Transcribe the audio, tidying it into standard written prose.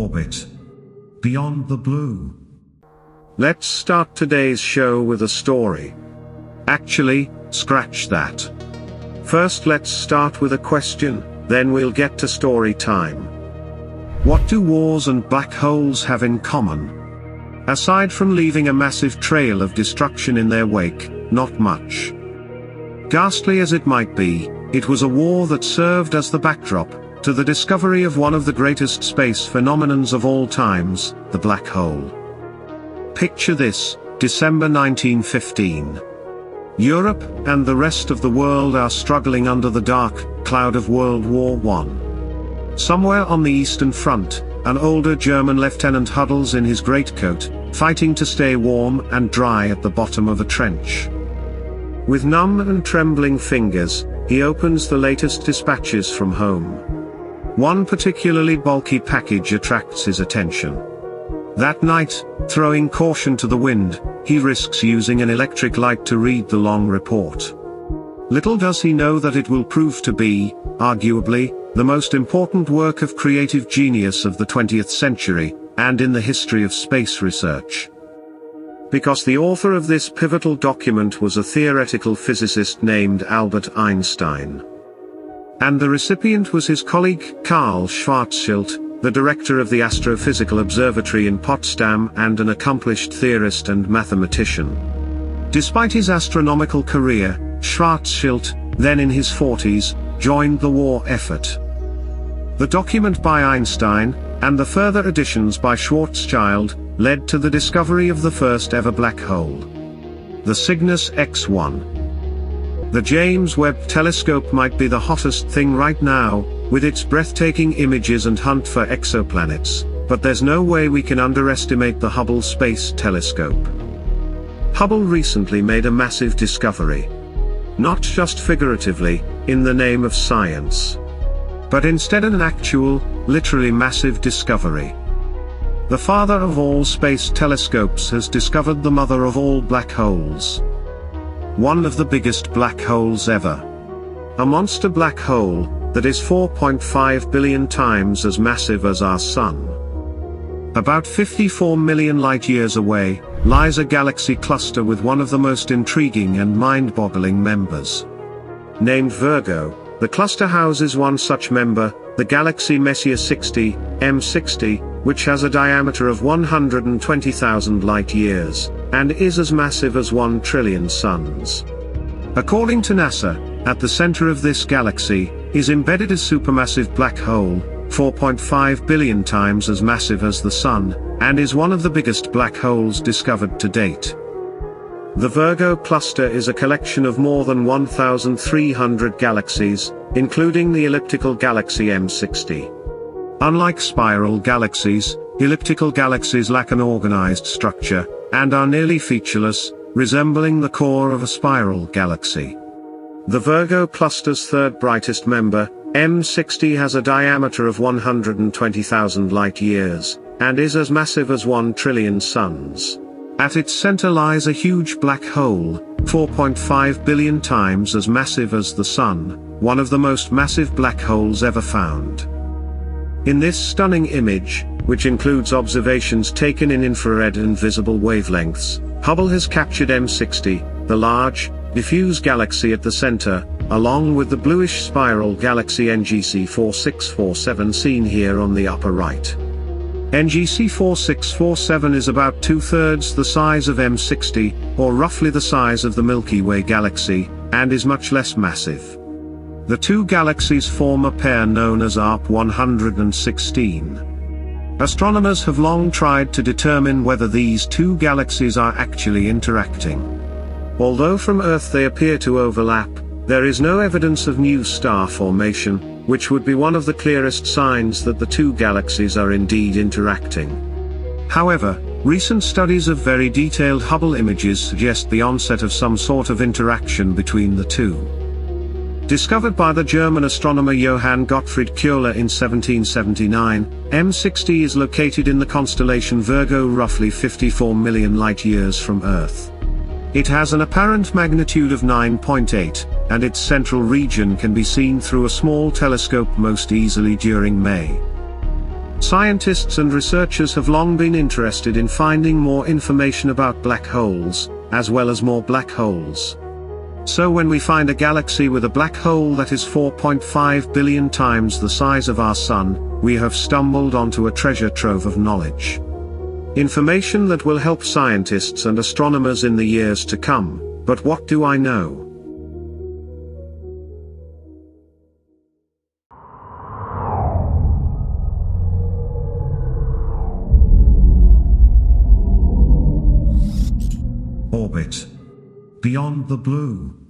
Orbit. Beyond the Blue. Let's start today's show with a story. Actually, scratch that. First let's start with a question, then we'll get to story time. What do wars and black holes have in common? Aside from leaving a massive trail of destruction in their wake, not much. Ghastly as it might be, it was a war that served as the backdrop to the discovery of one of the greatest space phenomenons of all times, the black hole. Picture this, December 1915. Europe and the rest of the world are struggling under the dark cloud of World War I. Somewhere on the Eastern Front, an older German lieutenant huddles in his greatcoat, fighting to stay warm and dry at the bottom of a trench. With numb and trembling fingers, he opens the latest dispatches from home. One particularly bulky package attracts his attention. That night, throwing caution to the wind, he risks using an electric light to read the long report. Little does he know that it will prove to be, arguably, the most important work of creative genius of the 20th century, and in the history of space research. Because the author of this pivotal document was a theoretical physicist named Albert Einstein. And the recipient was his colleague Karl Schwarzschild, the director of the Astrophysical Observatory in Potsdam and an accomplished theorist and mathematician. Despite his astronomical career, Schwarzschild, then in his 40s, joined the war effort. The document by Einstein, and the further additions by Schwarzschild, led to the discovery of the first ever black hole, the Cygnus X-1. The James Webb Telescope might be the hottest thing right now, with its breathtaking images and hunt for exoplanets, but there's no way we can underestimate the Hubble Space Telescope. Hubble recently made a massive discovery. Not just figuratively, in the name of science. But instead an actual, literally massive discovery. The father of all space telescopes has discovered the mother of all black holes. One of the biggest black holes ever. A monster black hole, that is 4.5 billion times as massive as our Sun. About 54 million light-years away, lies a galaxy cluster with one of the most intriguing and mind-boggling members. Named Virgo, the cluster houses one such member, the galaxy Messier 60, M60, which has a diameter of 120,000 light-years, and is as massive as 1 trillion suns. According to NASA, at the center of this galaxy, is embedded a supermassive black hole, 4.5 billion times as massive as the Sun, and is one of the biggest black holes discovered to date. The Virgo cluster is a collection of more than 1,300 galaxies, including the elliptical galaxy M60. Unlike spiral galaxies, elliptical galaxies lack an organized structure, and are nearly featureless, resembling the core of a spiral galaxy. The Virgo cluster's third brightest member, M60, has a diameter of 120,000 light-years, and is as massive as 1 trillion suns. At its center lies a huge black hole, 4.5 billion times as massive as the Sun, one of the most massive black holes ever found. In this stunning image, which includes observations taken in infrared and visible wavelengths, Hubble has captured M60, the large, diffuse galaxy at the center, along with the bluish spiral galaxy NGC 4647 seen here on the upper right. NGC 4647 is about two-thirds the size of M60, or roughly the size of the Milky Way galaxy, and is much less massive. The two galaxies form a pair known as Arp 116. Astronomers have long tried to determine whether these two galaxies are actually interacting. Although from Earth they appear to overlap, there is no evidence of new star formation, which would be one of the clearest signs that the two galaxies are indeed interacting. However, recent studies of very detailed Hubble images suggest the onset of some sort of interaction between the two. Discovered by the German astronomer Johann Gottfried Kühler in 1779, M60 is located in the constellation Virgo, roughly 54 million light-years from Earth. It has an apparent magnitude of 9.8, and its central region can be seen through a small telescope most easily during May. Scientists and researchers have long been interested in finding more information about black holes, as well as more black holes. So when we find a galaxy with a black hole that is 4.5 billion times the size of our Sun, we have stumbled onto a treasure trove of knowledge. Information that will help scientists and astronomers in the years to come, but what do I know? Orbit. Beyond the Blue.